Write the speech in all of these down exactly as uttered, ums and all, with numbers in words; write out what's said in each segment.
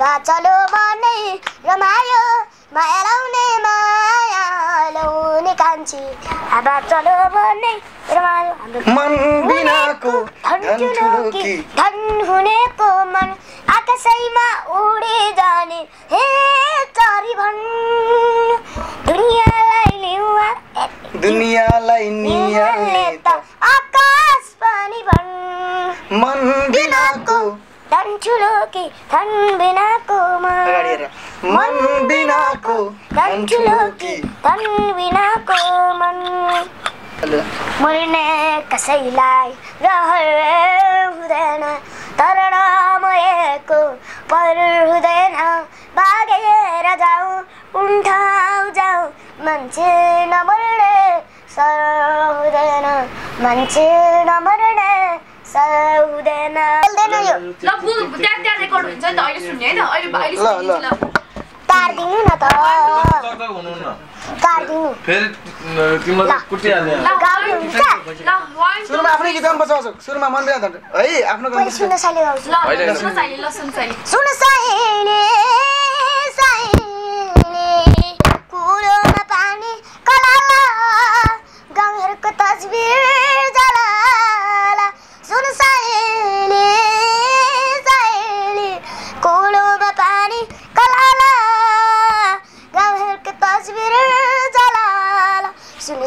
बाबा चलो मनै रमायो माया लाउने माया लाउने कान्छी बाबा चलो मनै रमायो मन बिनाको धन ठुलो कि धन हुनेको मन आकाशैमा उडे जाने हे चरी भन दुनियालाई लिउवा दुनियालाई नियाले त आकाश पनि भन मन बिनाको धन ठुलो कि धन बिनाको मन बिनाको धन ठुलो कि धन बिनाको मन मर्ने कसैलाई रहर हुँदैन तर मरेको पर हुँदैन भागेर जाऊ उठाउ जाऊ मान्छे नमर्ने सर हुँदैन मान्छे नमर्ने सहुदैन बोल्दैन यो ल फुल ट्याग ट्याग रेकर्ड हुन्छ नि त अहिले सुन्ने हैन अहिले अहिले सुन्ने ल तार दिनु न त टकटक हुनु न तार दिनु फेरि तिम्रो कुटिया दे ल सुरुमा आफ्नै गीत गाउन बजाउँछु सुरुमा मन बिना धन्द है आफ्नो गाउन सुन्न साइले गाउँछु ल सुन्न साइले ल सुन्न साइले सुन्न साइले साइले कुरोमा पानी कलाला गाउँहरुको तस्बिर जला सुन साइले साइले कोलोमा पानी कलाला गाउँहरुको तस्बिर जलाला सुन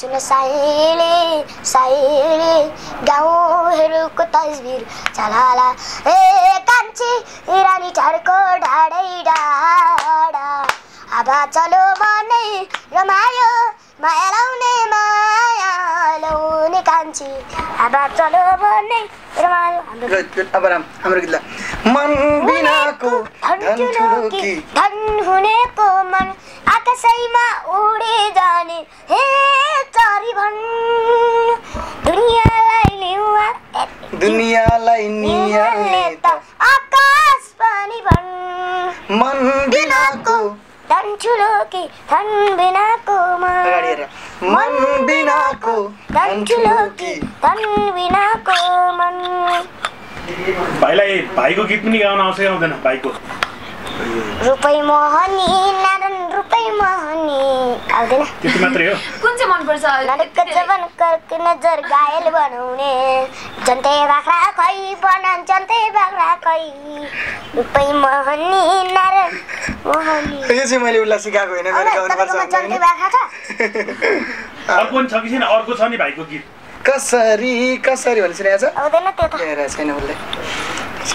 सुन साइले साइले गाउँहरुको तस्बिर चलाला ए कान्छी रानी ढाडको ढाडै ढाडा आबा चलो मनै रमायो माया लाउने माया लाउने कान्छी आबा चलो मनै रमायो हाम्रो गीतला मन बिनाको धन ठुलो कि धन हुनेको मन आकाशैमा उडे जाने हे चरी भन दुनियालाई लिउवा दुनियालाई नियाले त आकाश पनि भन मन बिनाको धन ठुलो कि धन बिनाको मन बिनाको धन ठुलो कि धन बिनाको मन भाइलाई भाइको गीत पनि गाउन आउँछ आउँदैन भाइको रुपै मोहनी नारन रुपै मोहनी आउँदैन त्यति मात्रै हो कुन चाहिँ मन पर्छ लडक जवन करके नजर गायल बनाउने जन्तै बाख्रा खै बनान जन्तै बाख्रा खै रुपै मोहनी नारन मोहनी यो चाहिँ मैले उल्ला सिकाएको हैन मेरो गाउनु पर्छ जन्तै बाख्रा छ अर्को छ कि छैन अर्को छ नि भाइको गीत कसरी कसरी भनिरहेछ आउँदैन त्यो त हेरा छैन उल्ले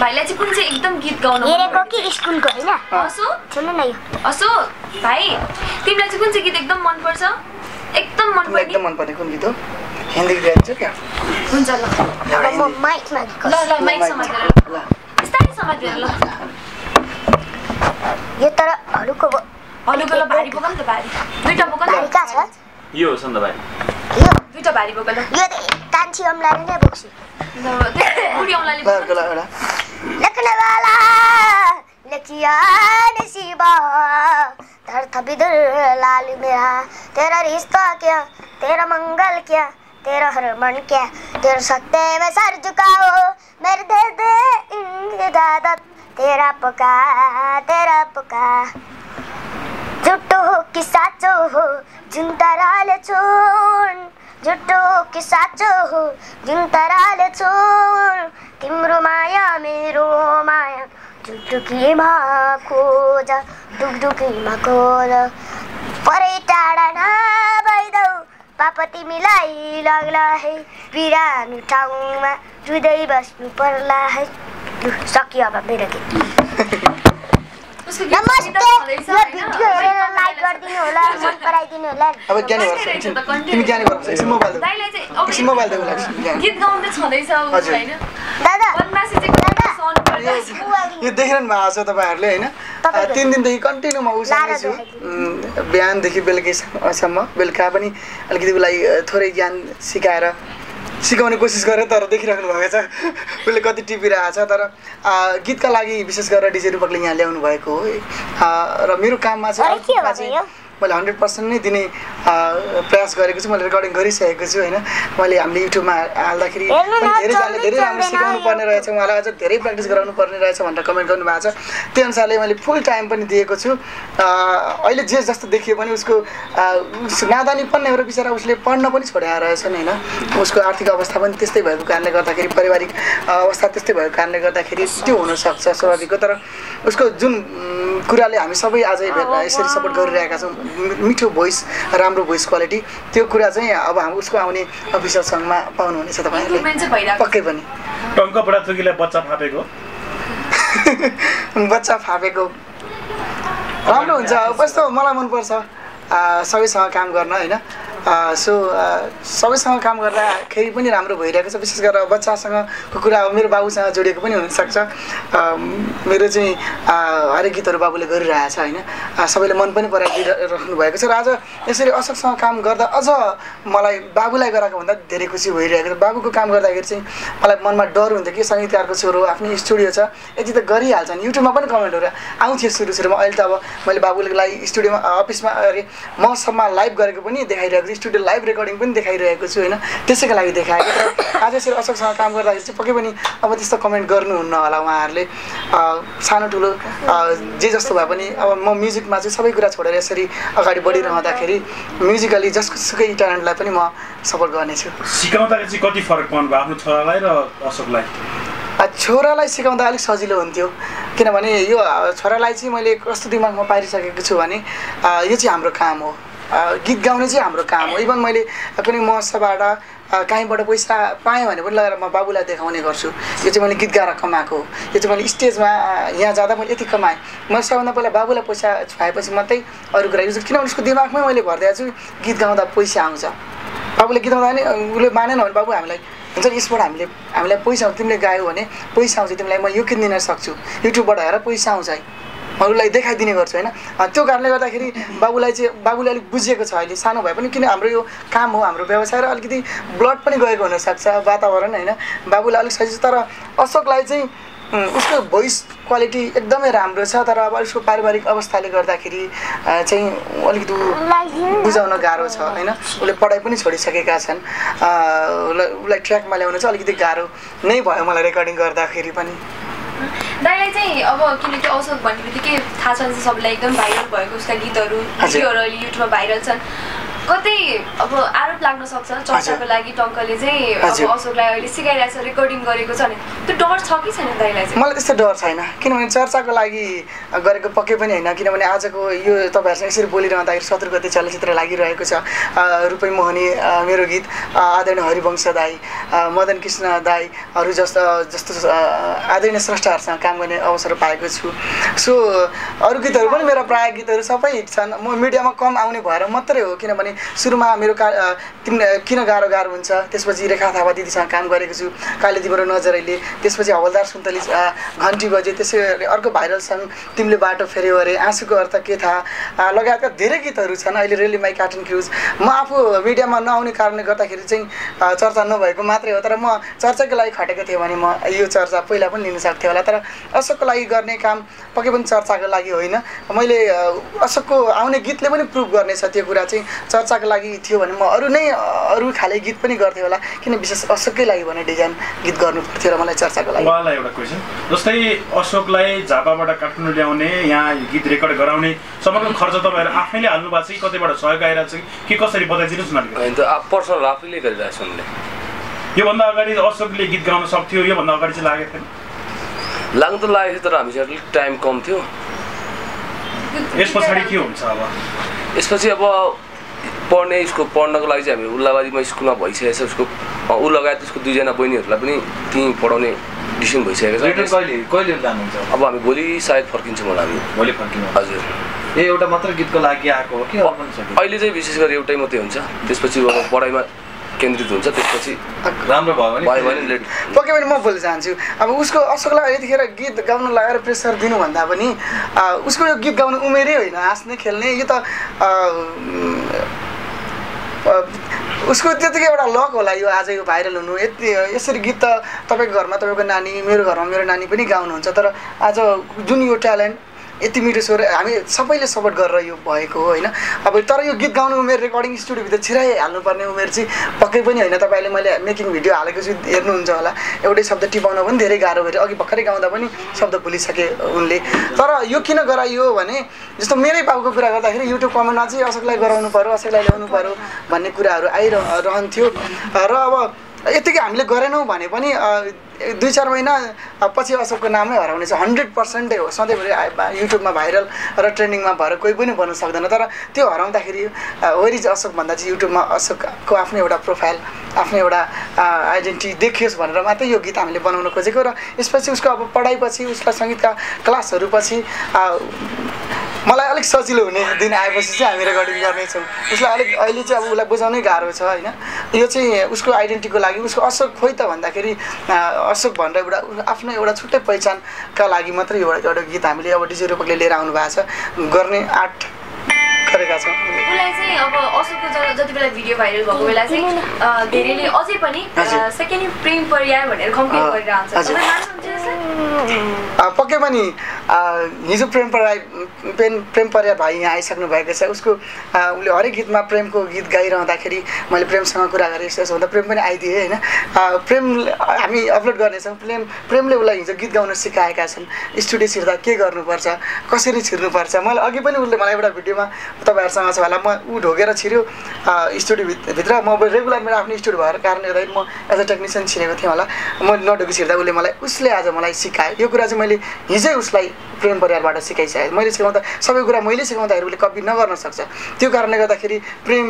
भाइले चाहिँ कुन चाहिँ एकदम गीत गाउनु हेरेको कि स्कुलको हैन अशोक सुन्नु न यो अशोक भाइ तिमीलाई चाहिँ कुन चाहिँ गीत एकदम मन पर्छ एकदम मन पर्छ एकदम मन पर्ने कुन गीत हो हिन्दी गीत छ के कुन चाहिँ ल म माइक मा ल ल माइक समाज ल स्टाइल समाज ल यो तर हलुको हलुको ल भारी बोकन त भारी दुईटा बोकन भारी का छ यो सन्द भारी यो दुईटा भारी बोकन यो कान्छी अमलाले नै बोक्सी ल बुढी अमलाले बोक्ला एउटा लखनवाला लकिया नसीबा धरथ बिदुर लाल मेरा तेरा रिश्ता क्या तेरा मंगल क्या तेरा हर मन क्या तेरे सत्ते में सर झुकाओ मेरे दे दे इजाजत तेरा पुका तेरा पुका झुटो कि साचो हो जुन तराल छोड् झुटो कि साचो हो जुन तराल छोड् तिम्रो माया मेरो माया डुकडुकीमा खोज डुकडुकीमा खोज परै टाढा नभइदेऊ पाप तिमीलाई लाग्ला है बिरामी ठाउँमा जुदै बस्नु पर्ला है सकियो अब मेरो गीत नमस्ते यो भिडियो हेरेर लाइक गरिदिनु होला मन पराइदिनु होला अब ज्ञानी गर्छ तिमी ज्ञानी गर्छ एकछिन मोबाइल दे दाइले चाहिँ एकछिन मोबाइल देऊ लाग्छ गीत गाउन त छदैछ अब हैन दादा वन मेसेज चाहिँ सन पर्छ यो देखिरहनु भएको छ तपाईहरुले हैन तीन दिनदेखि कन्टिन्यु म उसँग छु बिहान देखि बेलुकीसम्म बेलुका पनि अलिकति उलाई थोरै ज्ञान सिकाएर सिकाउने कोसिस गरे तर देखिराख्नु भएको छ उले कति टिपिरहेछ। तर गीतका लागि विशेष गरेर डीजे रूपकले यहाँ ल्याउनु भएको हो र मेरो काममा चाहिँ मैले हन्ड्रेड पर्सेन्ट नै दिने प्रयास गरेको छु। मैले रेकर्डिङ गरिसकेको छु हैन। मैले हामीले युट्युबमा हाल्दाखेरि धेरैजनाले धेरै राम्रो सिकाउनु पर्ने रहेछ, उहाँलाई अझ धेरै प्र्याक्टिस गराउनु पर्ने रहेछ भनेर कमेन्ट गर्नु भएको छ। त्यही अनुसारले मैले फुल टाइम पनि दिएको छु। अहिले जे जस्तो देखियो पनि उसको नादानी पनि एउटा बिचारा उसले पढ्न पनि छोडेर रहेछ नि हैन। उसको आर्थिक अवस्था पनि त्यस्तै भएको कारणले गर्दाखेरि, पारिवारिक अवस्था त्यस्तै भएको कारणले गर्दाखेरि त्यो हुन सक्छ स्वाभाविक हो। तर उसको जुन कुराले हामी सबै आज यसरी सपोर्ट गरिरहेका छौँ, मिठो भोइस, राम्रो भोइस क्वालिटी, त्यो कुरा चाहिँ अब हाम्रो उसको आउने अफिसियल सङमा पाउनुहुनेछ तपाईहरुले पक्कै पनि। टंक बडा थुकीले बच्चा फापेको बच्चा फापेको राम्रो हुन्छ। कस्तो मलाई मन पर्छ सबैसँग काम गर्न हैन। सो सबैसँग काम गर्दाखेरि पनि राम्रो भइरहेको छ। विशेष गरेर बच्चासँगको कुरा अब मेरो बाबुसँग जोडिएको पनि हुनसक्छ। मेरो चाहिँ हरेक गीतहरू बाबुले गरिरहेछ होइन। सबैले मन पनि पराइदिइराख्नु भएको छ। र आज यसरी अशोकसँग काम गर्दा अझ मलाई बाबुलाई गराएको भन्दा धेरै खुसी भइरहेको छ। बाबुको काम गर्दाखेरि चाहिँ मलाई मनमा डर हुन्थ्यो कि सङ्गीतकारको छोरो, आफ्नै स्टुडियो छ, यति त गरिहाल्छन्। युट्युबमा पनि कमेन्टहरू आउँथ्यो सुरु सुरुमा। अहिले त अब मैले बाबुलाई स्टुडियोमा, अफिसमा, अरे मसम्म लाइभ गरेको पनि देखाइरहेको, स्टुडियो लाइभ रेकर्डिङ पनि देखाइरहेको छु होइन। त्यसैका लागि देखाएको। तर आज यसरी अशोकसँग काम गर्दाखेरि चाहिँ पक्कै पनि अब त्यस्तो कमेन्ट गर्नुहुन्न होला उहाँहरूले। सानो ठुलो जे जस्तो भए पनि अब म म्युजिकमा चाहिँ सबै कुरा छोडेर यसरी अगाडि बढिरहँदाखेरि म्युजिकली जसको सुकै ट्यालेन्टलाई पनि म सपोर्ट गर्नेछु। सिकाउँदाखेरि चाहिँ कति फरक पर्नु भयो आफ्नो छोरालाई र अशोकलाई? छोरालाई सिकाउँदा अलिक सजिलो हुन्थ्यो, किनभने यो छोरालाई चाहिँ मैले कस्तो दिमागमा पारिसकेको छु भने यो चाहिँ हाम्रो काम हो, गीत गाउने चाहिँ हाम्रो काम हो। इभन मैले कुनै महोत्सवबाट कहीँबाट पैसा पाएँ भने पनि लगेर म बाबुलाई देखाउने गर्छु, यो चाहिँ मैले गीत गाएर कमाएको हो, यो चाहिँ मैले स्टेजमा यहाँ जाँदा मैले यति कमाएँ। मैले सबभन्दा पहिला बाबुलाई पैसा छुवाएपछि मात्रै अरू कुरा गर्छु, किनभने उसको दिमागमै मैले भरिदिएको छु गीत गाउँदा पैसा आउँछ। बाबुले गीत गाउँदा नि उसले मानेन भने बाबु हामीलाई हुन्छ नि यसबाट हामीले हामीलाई पैसा आउँछ, तिमीले गायौ भने पैसा आउँछ, तिमीलाई म यो किनिदिन सक्छु, युट्युबबाट हेरेर पैसा आउँछ है, अरूलाई देखाइदिने गर्छु होइन। त्यो कारणले गर्दाखेरि बाबुलाई चाहिँ बाबुले अलिक बुझेको छ अहिले सानो भए पनि, किन हाम्रो यो काम हो, हाम्रो व्यवसाय, र अलिकति ब्लड पनि गएको हुनसक्छ वातावरण होइन। बाबुलाई अलिक सजिलो। तर अशोकलाई चाहिँ उसको भोइस क्वालिटी एकदमै राम्रो छ, तर अब उसको पारिवारिक अवस्थाले गर्दाखेरि चाहिँ अलिकति बुझाउन गाह्रो छ होइन। उसले पढाइ पनि छोडिसकेका छन्, उसलाई ट्र्याकमा ल्याउनु चाहिँ अलिकति गाह्रो नै भयो मलाई रेकर्डिङ गर्दाखेरि पनि। दाइलाई चाहिँ अब किनकि अशोक भन्ने बित्तिकै थाहा छ नि सबैलाई, एकदम भाइरल भएको उसका गीतहरू भिडियोहरू अहिले युट्युबमा भाइरल छन्। कतै अब आरोप लाग्न सक्छ चर्चाको लागि टङ्कले चाहिँ अब अशोकलाई अहिले सिकाइरहेछ, रेकर्डिङ गरेको छ नि, त्यो डर छ कि छैन दाइलाई चाहिँ? मलाई त्यस्तो डर छैन, किनभने चर्चाको लागि गरेको पक्कै पनि होइन। किनभने आजको यो तपाईँहरूसँग यसरी बोलिरहँदाखेरि शत्रु गति चलचित्र लागिरहेको छ, रूपै मोहनी मेरो गीत, आदरणीय हरिवंश दाई, मदन कृष्ण दाईहरू जस्तो जस्तो आदरणीय स्रष्टाहरूसँग काम गर्ने अवसर पाएको छु। सो अरू गीतहरू पनि मेरा प्राय गीतहरू सबै छन्। म मिडियामा कम आउने भएर मात्रै हो, किनभने सुरुमा मेरो का तिमी किन गाह्रो गाह्रो हुन्छ, त्यसपछि रेखा थापा दिदीसँग काम गरेको छु, काले तिम्रो नजरैले, त्यसपछि हवलदार सुन्तली, घन्टी बजे, त्यसै गरी अर्को भाइरल सङ तिमीले बाटो फेऱ्यौ अरे, आँसुको अर्थ के थाहा लगायतका धेरै गीतहरू छन्। अहिले रेली माई कार्टुन क्रुज म आफू मिडियामा नआउने कारणले गर्दाखेरि चाहिँ चर्चा नभएको मात्रै हो। तर म चर्चाको लागि खटेको थिएँ भने म यो चर्चा पहिला पनि लिन सक्थेँ होला। तर अशोकको लागि गर्ने काम पक्कै पनि चर्चाको लागि होइन। मैले अशोकको आउने गीतले पनि प्रुभ गर्नेछ त्यो कुरा चाहिँ। चर्चाको लागि थियो भने म अरू नै अरू खाले गीत पनि गर्थेँ होला, किन विशेष अशोककै लागि भने डिजाइन गीत गर्नु पर्थ्यो र मलाई चर्चाको लागि। उहाँलाई एउटा क्वेसन, जस्तै अशोकलाई झापाबाट काठमाडौँ ल्याउने, यहाँ गीत रेकर्ड गराउने समग्र खर्च तपाईँहरू आफैले हाल्नु भएको छ कि कतैबाट सहयोग आइरहेको छ कि कसरी बताइदिनुहोस् न? पर्सनल आफैले गरिरहेको छु उनले। योभन्दा अगाडि अशोकले गीत गाउन सक्थ्यो, योभन्दा अगाडि चाहिँ लागेको थिएन? लाग्नु त लागेको थियो, तर हामीसँग अलिक टाइम कम थियो। यस पछाडि के हुन्छ अब? यसपछि अब पढ्ने, उसको पढ्नको लागि चाहिँ हामी उल्लाबारीमा स्कुलमा भइसकेको छ, उसको ऊ लगायत उसको दुईजना बहिनीहरूलाई पनि त्यहीँ पढाउने डिसिसन भइसकेको छ। कहिले कहिले जानुहुन्छ? अब हामी भोलि सायद फर्किन्छौँ होला, हामी भोलि फर्किनु। हजुर, ए एउटा मात्र गीतको लागि आएको हो कि अहिले चाहिँ विशेष गरी एउटै मात्रै हुन्छ, त्यसपछि पढाइमा केन्द्रित हुन्छ, त्यसपछि राम्रो भयो भने पक्कै पनि म बोल्न चाहन्छु। अब उसको अशोकलाई यतिखेर गीत गाउन लगाएर प्रेसर दिनुभन्दा पनि उसको यो गीत गाउने उमेरै होइन, हाँस्ने खेल्ने, यो त उसको त्यतिकै एउटा लक होला यो आज यो भाइरल हुनु। यति यसरी गीत त तपाईको घरमा तपाईको नानी, मेरो घरमा मेरो नानी पनि गाउनुहुन्छ, तर आज जुन यो ट्यालेन्ट यति मिठो स्वर हामी सबैले सपोर्ट गरेर यो भएको हो हैन। अब तर यो गीत गाउने उमेर रेकर्डिङ स्टुडियोभित्र छिराइहाल्नु पर्ने उमेर चाहिँ पक्कै पनि हैन। तपाईले मैले मेकिङ भिडियो हालेको छु हेर्नुहुन्छ होला, एउटै शब्द टिपाउन पनि धेरै गाह्रो भयो, अघि भर्खरै गाउँदा पनि शब्द भुलिसके उनले। तर यो किन गराइयो भने जस्तो मेरै बाबुको कुरा गर्दाखेरि युट्युब कमेन्टमा चाहिँ अशोकलाई गराउनु पर्यो, अशोकलाई ल्याउनु पर्यो भन्ने कुराहरू आइरहन्थ्यो। र अब यतिकै हामीले गरेनौँ भने पनि दुई चार महिना पछि अशोकको नामै हराउनेछ। हन्ड्रेड पर्सेन्टै हो, सधैँभरि युट्युबमा भाइरल र ट्रेन्डिङमा भएर कोही पनि बन्न सक्दैन। तर त्यो हराउँदाखेरि वेयर इज अशोक भन्दा चाहिँ युट्युबमा अशोकको आफ्नो एउटा प्रोफाइल, आफ्नो एउटा आइडेन्टिटी देखियोस् भनेर मात्रै यो गीत हामीले बनाउन खोजेको। र यसपछि उसको अब पढाइपछि, उसलाई सङ्गीतका क्लासहरूपछि मलाई अलिक सजिलो हुने दिन आएपछि चाहिँ हामी रेकर्डिङ गर्नेछौँ। उसलाई अलिक अहिले चाहिँ अब उसलाई बुझाउनै गाह्रो छ होइन। यो चाहिँ उसको आइडेन्टिटीको लागि, उसको अशोक खोइ त भन्दाखेरि अशोक भनेर एउटा आफ्नो एउटा छुट्टै पहिचानका लागि मात्रै एउटा एउटा गीत हामीले अब डिजे रूपकले लिएर आउनु भएको छ, गर्ने आर्ट गरेका छौँ। उसलाई चाहिँ अब अशोकको जति बेला भिडियो भाइरल भएको बेला चाहिँ धेरैले अझै पनि सेकेन्ड प्रेम पर्याय भनेर कम्पेयर गरिरहन्छ। पक्कै पनि हिजो प्रेम पर्याय प्रेम प्रेम पर्याय भाइ यहाँ आइसक्नु भएको छ। उसको उसले हरेक गीतमा प्रेमको गीत गाइरहँदाखेरि मैले प्रेमसँग कुरा गरेँ, यसो भन्दा प्रेम पनि आइदिएँ होइन। प्रेम हामी अपलोड गर्नेछौँ। प्रेम प्रेमले उसलाई हिजो गीत गाउन सिकाएका छन्, स्टुडियो छिर्दा के गर्नुपर्छ, कसरी छिर्नुपर्छ। मैले अघि पनि उसले मलाई एउटा भिडियोमा तपाईँहरूसँग छ होला, म ऊ ढोगेर छिर्यो स्टुडियोभित्र। म रेगुलर मेरो आफ्नो स्टुडियो भएको कारणले गर्दाखेरि म एज अ टेक्निसियन छिरेको थिएँ होला, म नढोकी छिर्दा उसले मलाई उसले आज मलाई सिकायो। यो कुरा चाहिँ मैले हिजै उसलाई प्रेम परिवारबाट सिकाइसकेँ। मैले सिकाउँदा सबै कुरा मैले सिकाउँदाखेरि उसले कपी नगर्न सक्छ। त्यो कारणले गर्दाखेरि प्रेम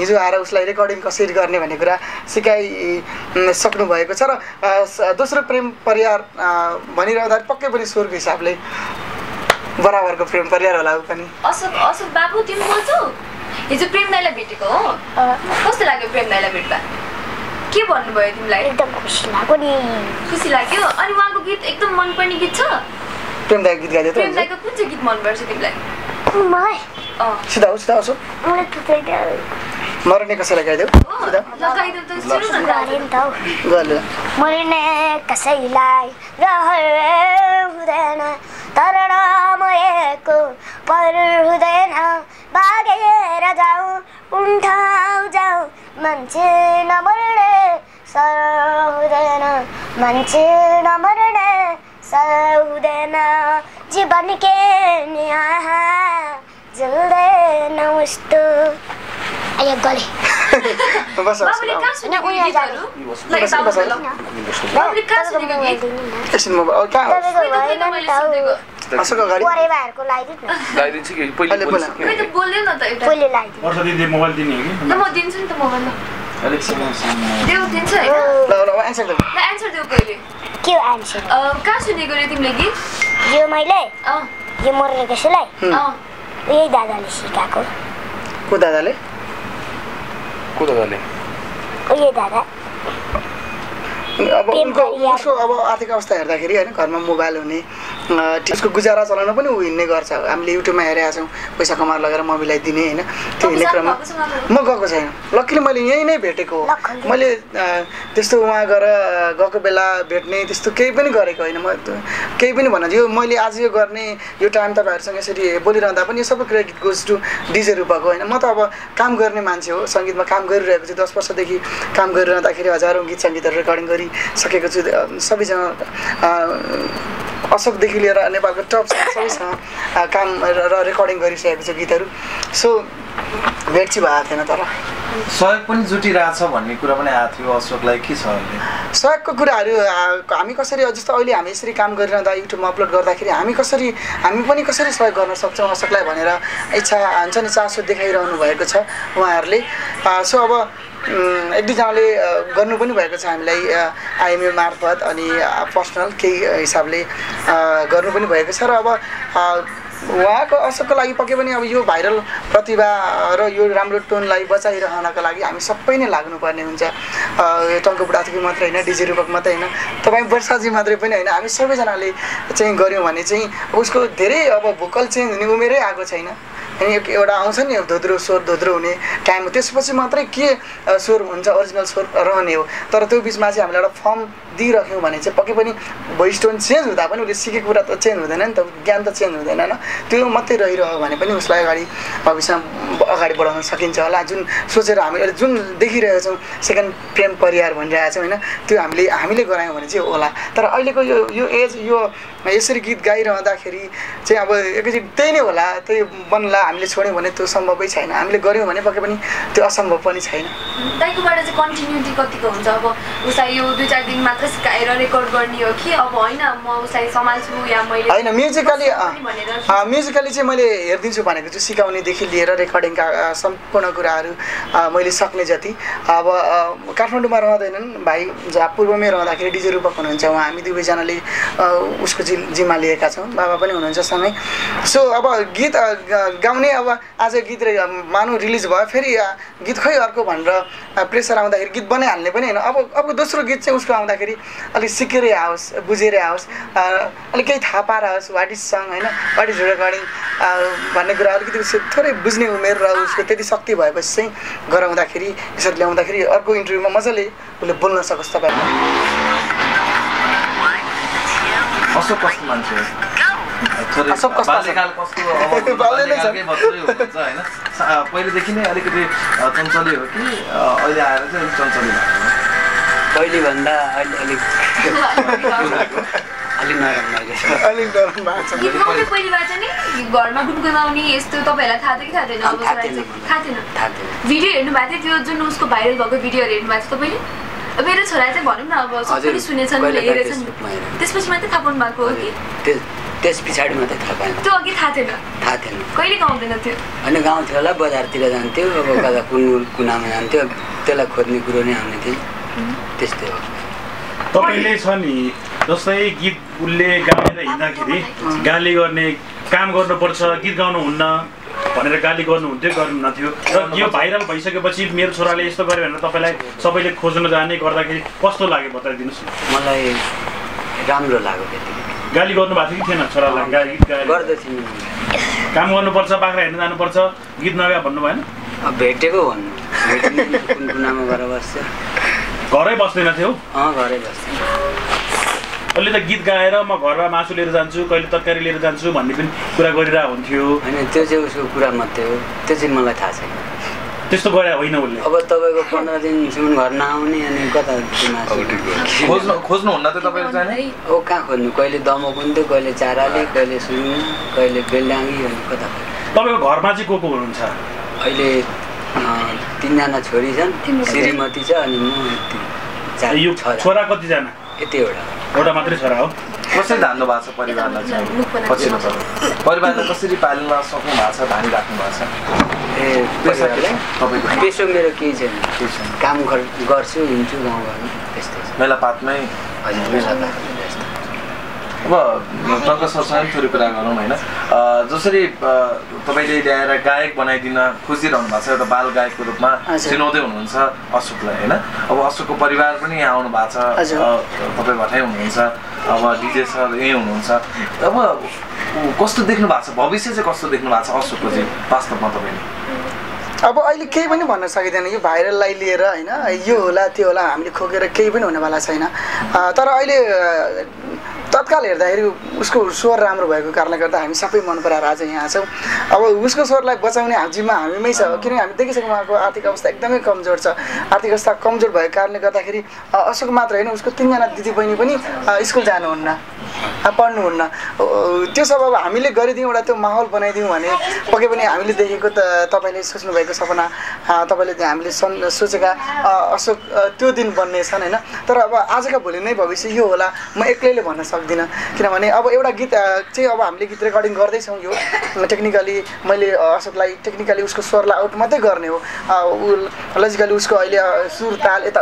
हिजो आएर उसलाई रेकर्डिङ कसरी गर्ने भन्ने कुरा सिकाइसक्नु भएको छ। र दोस्रो प्रेम परिवार भनिरहँदाखेरि पक्कै पनि स्वरको हिसाबले बराबरको प्रेम परिवार होला। ऊ पनि अशोक अशोक बाबु तिमी बोल्छौ, हिजो प्रेम दाइलाई भेटेको हो, कस्तो लाग्यो प्रेम दाइलाई भेट्दा, के भन्नुभयो तिमीलाई? एकदम खुसी लाग्यो नि। खुसी लाग्यो? अनि उहाँको गीत एकदम मनपर्ने गीत छ प्रेम दाइको गीत गाइदियो त? प्रेम दाइको कुन चाहिँ गीत मनपर्छ तिमीलाई? मलाई अँ सिधा हो, सिधा हो, मलाई त त्यही मर्ने कसैलाई गाइदेऊ, सिधा गाइदेऊ त सुरु हुन्छ गल। मर्ने कसैलाई रहर हुँदैन, तर मरेको पर हुँदैन, भागेर जाऊ उठाउ जाऊ, मान्छे नमर्ने सर हुँदैन, मान्छे नमर्ने सर हुँदैन, जीवन के निहा जुल्दैन उस्तो आयो गले। बस बाबुले कहाँ सुने उनीहरु? बस बस बाबुले कहाँ सुने एकछिन म कहाँ हो अशोक अगाडि परिवारको लागिदिन लागिदिन्छु कि पहिले बोल्छ के मैले बोल्दैन त एउटा पहिले लागिदिन। वर्ष दिदी मोबाइल दिने हो कि? ल म दिन्छु नि त मोबाइल। एलेक्सन देऊ दिन्छ हैन। ल ल आन्सर देऊ, ल आन्सर देऊ पहिले। के हो आन्सर? अ कहाँ सुनेको रे तिमीले गीत? यो मैले अ यो मरेको कसैलाई अ यही दादाले सिकाएको। को दादाले? को दादाले? उयो दादा। अब उनको उसको अब आर्थिक अवस्था हेर्दाखेरि हैन, घरमा मोबाइल हुने, त्यसको गुजारा चलाउन पनि उ हिँड्ने गर्छ। हामीले युट्युबमा हेरेका छौँ पैसा कमाएर लगेर मम्मीलाई दिने हैन। त्यो हिँड्ने क्रममा म गएको छैन, लक्कीले मैले यहीँ नै भेटेको हो। मैले त्यस्तो उहाँ गएर गएको बेला भेट्ने त्यस्तो केही पनि गरेको होइन। म केही पनि भन्न यो मैले आज यो गर्ने यो टाइम तपाईँहरूसँग यसरी बोलिरहँदा पनि यो सबै credit goes to DJ Rupak होइन। म त अब काम गर्ने मान्छे हो, सङ्गीतमा काम गरिरहेको छु, दस वर्षदेखि काम गरिरहँदाखेरि हजारौँ गीत सङ्गीतहरू रेकर्डिङ गरिसकेको छु। सबैजना अशोकदेखि लिएर नेपालको टप सबैसँग काम र रेकर्डिङ गरिसकेको छ गीतहरू। सो भेट चाहिँ भएको थिएन, तर सहयोग पनि जुटिरहेछ भन्ने कुरा पनि आएको थियो अशोकलाई। के छ सहयोगको कुराहरू? हामी कसरी जस्तो अहिले हामी यसरी काम गरिरहँदा युट्युबमा अपलोड गर्दाखेरि हामी कसरी हामी पनि कसरी सहयोग गर्न सक्छौँ अशोकलाई भनेर इच्छा हुन्छ नि, चासो देखाइरहनु भएको छ उहाँहरूले। सो अब एक दुईजनाले गर्नु पनि भएको छ हामीलाई आइएमए मार्फत, अनि पर्सनल केही हिसाबले गर्नु पनि भएको छ। र अब उहाँको अशोकको लागि पक्कै पनि अब यो भाइरल प्रतिभा र यो राम्रो टोनलाई बचाइरहनको लागि हामी सबै नै लाग्नुपर्ने हुन्छ। टङ्क बुढाथुकी मात्रै होइन, डिजे रूपक मात्रै होइन, तपाईँ वर्षाजी मात्रै पनि होइन, हामी सबैजनाले चाहिँ गऱ्यौँ भने चाहिँ उसको धेरै अब भोकल चेन्ज हुने उमेरै आएको छैन। एउटा आउँछ नि धोद्रो स्वर धोद्रो हुने टाइम हो त्यसपछि मात्रै के स्वर हुन्छ ओरिजिनल स्वर रहने हो। तर त्यो बीचमा चाहिँ हामीले एउटा फर्म दिइराख्यौं भने चाहिँ पक्कै पनि भोइस टोन चेन्ज हुँदा पनि उसले सिकेको कुरा त चेन्ज हुँदैन नि त, ज्ञान त चेन्ज हुँदैन न, त्यो मात्रै रहिरह्यो भने पनि उसलाई अगाडि भविष्यमा अगाडि बढाउन सकिन्छ होला। जुन सोचेर हामीले जुन देखिरहेका छौं सेकेन्ड प्रेम परिवार भनिरहेका छौं हैन, त्यो हामीले हामीले गरायौं भने चाहिँ होला। तर अहिलेको यो यो एज यो यसरी गीत गाइरहँदाखेरि चाहिँ अब एकैछिन त्यही नै होला, त्यही बन्ला। हामीले छोड्यौं भने त्यो सम्भवै छैन, हामीले गर्यौं भने पक्कै पनि त्यो असम्भव पनि छैन। दाइकोबाट चाहिँ कन्टिन्युटी कतिको हुन्छ? अब उसलाई यो दुई चार दिन मात्र सिकाएर रेकर्ड गर्ने हो कि अब हैन म उसलाई समाल्छु या मैले हैन म्युजिकली म्युजिकली चाहिँ मैले हेर्दिन्छु भनेको चाहिँ सिकाउने देखि लिएर रेकर्डिङका सम्पूर्ण कुराहरू मैले सक्ने जति। अब काठमाडौँमा रहँदैनन् भाइ, जहाँ पूर्वमै रहँदाखेरि डिजे रूपक हुनुहुन्छ, उहाँ हामी दुवैजनाले उसको जिम्मा लिएका छौँ, बाबा पनि हुनुहुन्छ सँगै। सो अब गीत गाउने, अब आज गीत मानौ रिलिज भयो फेरि गीत खै अर्को भनेर प्रेसर आउँदाखेरि गीत बनाइहाल्ने पनि होइन। अब अब दोस्रो गीत चाहिँ उसको आउँदाखेरि अलिक सिकेरै आओस्, बुझेरै आओस्, अलिक केही थाहा पाएर आओस् वाट इज सङ होइन वाट इज रेकर्डिङ भन्ने कुरा अलिकति थोरै बुझ्ने उमेर र उसको त्यति शक्ति भएपछि चाहिँ गराउँदाखेरि यसरी ल्याउँदाखेरि अर्को इन्टरभ्यूमा मजाले उसले बोल्न सकोस्। तपाईँहरूलाई अशोक बाल्यकाल कस्तो? पहिलेदेखि नै अलिकति चञ्चली हो कि अहिले आएर चाहिँ अलिक चञ्चली भएको? पहिलेभन्दा अहिले अलिक अलिक नरम भएको छ। घरमा गुनगुना आउने यस्तो तपाईँहरूलाई थाहा थियो कि थाहा थिएन? अब थाहा थिएन। भिडियो हेर्नु भएको थियो त्यो जुन उसको भाइरल भएको भिडियोहरू हेर्नु भएको थियो तपाईँले? मेरो छोरा चाहिँ भनौँ न अब सबैले सुनेछन् हेरेछन् त्यसपछि मात्रै थाहा पाउनु भएको हो कि त्यस पछाडि मात्रै थाहा पाएन? त्यो अघि थाहा थिएन। थाहा थिएन कहिले गाउँदैन थियो? होइन गाउँथ्यो होला, बजारतिर जान्थ्यो, अब कता कुन कुनामा जान्थ्यो, त्यसलाई खोज्ने कुरो नै आउने थियो। त्यस्तै हो। तपाईँले छ नि जस्तै गीत उसले गाएर हिँड्दाखेरि गाली गर्ने काम गर्नुपर्छ गीत गाउनुहुन्न भनेर गाली गर्नुहुन्थ्यो गर्नुहुन्थ्यो, र यो भाइरल भइसकेपछि मेरो छोराले यस्तो गर्यो भनेर तपाईँलाई सबैले खोज्न जाने गर्दाखेरि कस्तो लाग्यो बताइदिनुहोस् न। मलाई राम्रो लाग्यो। त्यति गाली गर्नु भएको थियो कि थिएन छोरालाई? गाली गर्दैथिन्। काम गर्नुपर्छ, बाख्रा हेर्न जानुपर्छ, गीत नगा भन्नु भएन? अब भेटेको भन्नु, कुन कुनामा गएर बस्छ, घरै बस्दैन थियो? अँ घरै बस्थेन। अहिले त गीत गाएर म घरमा मासु लिएर जान्छु, कहिले तरकारी लिएर जान्छु भन्ने पनि कुरा गरिरहेको हुन्थ्यो होइन? त्यो चाहिँ उसको कुरा मात्रै हो, त्यो चाहिँ मलाई थाहा छैन त्यस्तो गरे होइन उसले। अब तपाईँको पन्ध्र दिनसम्म घर नआउने अनि कता खोज्नु खोज्नुहुन्न त तपाईँले चाहिँ? ओ कहाँ खोज्नु, कहिले दमो कुन्थ्यो, कहिले चाराले, कहिले सुरुङ, कहिले बेलडाङ्गी, अनि कता तपाईँको घरमा चाहिँ को को हुनुहुन्छ अहिले? तिनजना छोरी छन्, श्रीमती छ, अनि म। छोरा कतिजना? यति एउटा, एउटा मात्रै छोरा हो। कसरी धान्नु भएको छ परिवारलाई चाहिँ? पछिल्लो परिवारलाई कसरी पाल्न सक्नु भएको छ, धानिराख्नु भएको छ? ए पेसो मेरो केही छैन, काम गर्छु, हिँड्छु गाउँ घरमा, त्यस्तै मेलापातमै। हजुर मेलापात। अब टक्क सरसँग थोरै कुरा गरौँ होइन, जसरी तपाईँले ल्याएर गायक बनाइदिन खोजिरहनु भएको छ एउटा बाल गायकको रूपमा चिनाउँदै हुनुहुन्छ अशोकलाई होइन, अब अशोकको परिवार पनि यहाँ आउनु भएको छ, तपाईँ भट्टाइ हुनुहुन्छ, अब डिजे सर यहीँ हुनुहुन्छ, अब कस्तो देख्नु भएको छ भविष्य चाहिँ कस्तो देख्नु भएको छ अशोकको चाहिँ वास्तवमा तपाईँले? अब अहिले केही पनि भन्न सकिँदैन, यो भाइरललाई लिएर होइन, यो होला त्यो होला हामीले खोकेर केही पनि हुनेवाला छैन। तर अहिले तत्काल हेर्दाखेरि उसको स्वर राम्रो भएको कारणले गर्दा हामी सबै मन पराएर आज यहाँ छौँ। अब उसको स्वरलाई बचाउने जिम्मा हामीमै छ, किनभने हामी देखिसक्यौँ उहाँको आर्थिक अवस्था एकदमै कमजोर छ। आर्थिक अवस्था कमजोर भएको कारणले गर्दाखेरि अशोक मात्र होइन उसको तिनजना दिदीबहिनी पनि स्कुल जानुहुन्न, पढ्नुहुन्न। त्यो सब अब हामीले गरिदियौँ, एउटा त्यो माहौल बनाइदियौँ भने पक्कै पनि हामीले देखेको त तपाईँले सोच्नुभएको सपना, तपाईँले हामीले सोचेका अशोक त्यो दिन बन्नेछन् होइन। तर अब आजका भोलि नै भविष्य यो होला म एक्लैले भन्न सक्छु दिन, किनभने अब एउटा गीत चाहिँ अब हामीले गीत रेकर्डिङ गर्दैछौँ, यो टेक्निकली मैले अशोकलाई टेक्निकली उसको स्वरलाई आउट मात्रै गर्ने हो, लजिकली उसको अहिले सुर ताल यता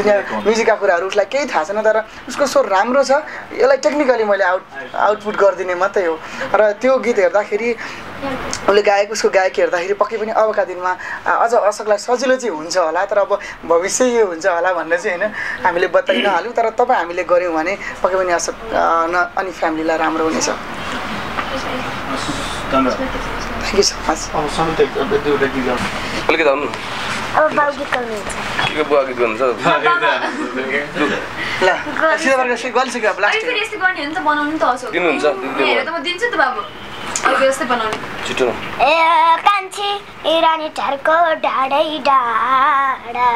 दुनियाँ म्युजिकका कुराहरू उसलाई केही थाहा छैन, तर उसको स्वर राम्रो छ, यसलाई टेक्निकली मैले आउट आउटपुट गरिदिने मात्रै हो। र त्यो गीत हेर्दाखेरि उसले गायक उसको गायक हेर्दाखेरि पक्कै पनि अबका दिनमा अझ अशोकलाई सजिलो चाहिँ हुन्छ होला, तर अब भविष्य यो हुन्छ होला भनेर चाहिँ होइन हामीले बताइ नहाल्यौँ। तर तपाईँ हामीले गऱ्यौँ भने पक्कै पनि अशोक न अनि फ्यामिलीलाई राम्रो हुनेछ। गिसपास और समते बदु लगी जाओ लगी जाओ अब बागी करने के बागी करने सब ल सिधा वर्ग से गल्छ के प्लास्टिक अनि यसले गर्ने हो नि त बनाउनु त असो दिनु हुन्छ मेरो त म दिन्छु त बाबु अब यसले बनाउने छिटो ए कान्छी इरानी ढरको ढाडै ढाडा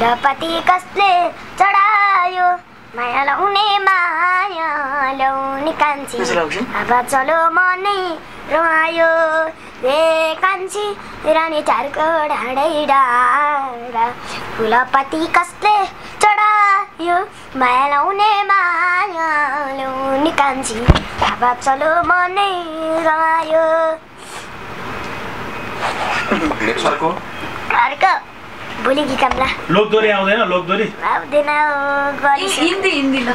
जपति कसले चढायो माया लाउने माया लाउने कान्छी अब चलो मनै रमायो ए कान्छी रानी ढाडको ढाडै ढाडा फुलपति कसले चढायो माया लाउने माया लाउने कान्छी अब चलो मनै रमायो नेक्स्टको अर्को बोली की कमला लोग दोरी आओ देना लोग दोरी आओ देना गाड़ी हिंदी हिंदी लो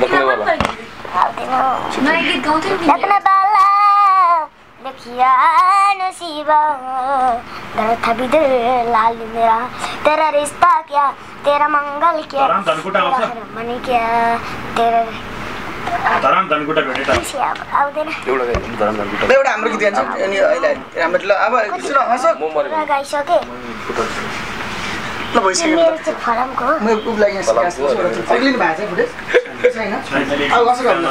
लखनऊ वाला आओ देना मैं गीत गाऊँ तो लखनऊ वाला लखिया नसीबा दर्द था भी दर लाल मेरा तेरा रिश्ता क्या तेरा मंगल क्या तराम धनकुटा वाला मनी क्या तेरा तराम धनकुटा बेटा आओ देना देवड़ा तराम धनकुटा देवड़ा हमरे की दिया नहीं हमरे लो अब किसना हंसो ल भइसक्यो मेरो फर्म को म उब लाग्यो अग्लिन भाछ फुटेज छैन अब कसो गर्नु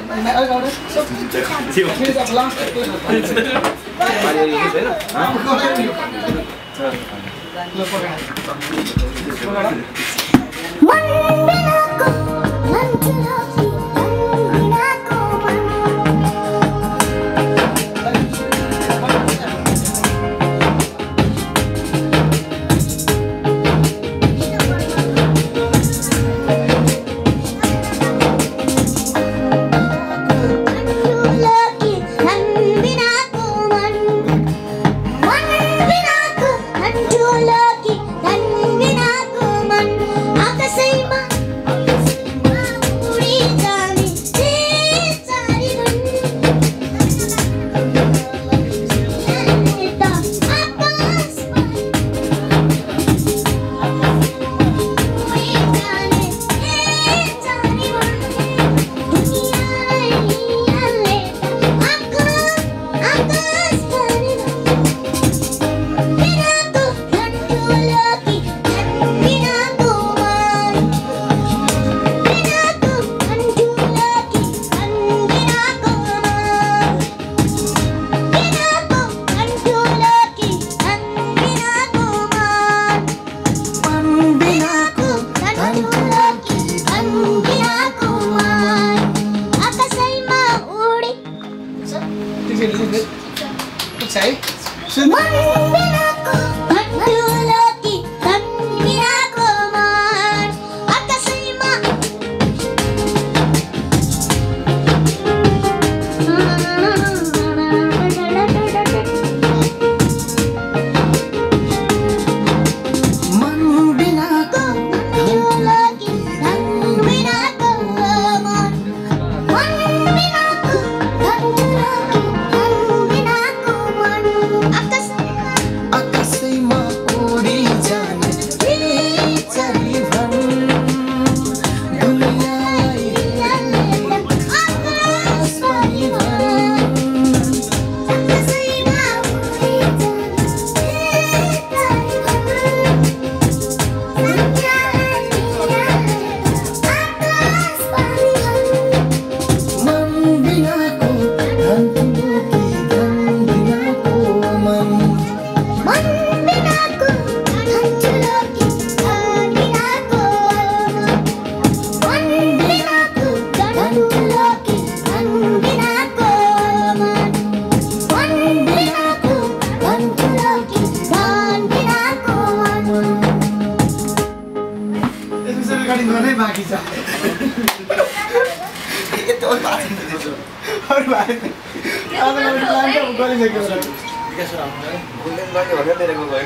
मन्दिरको मन्दिरको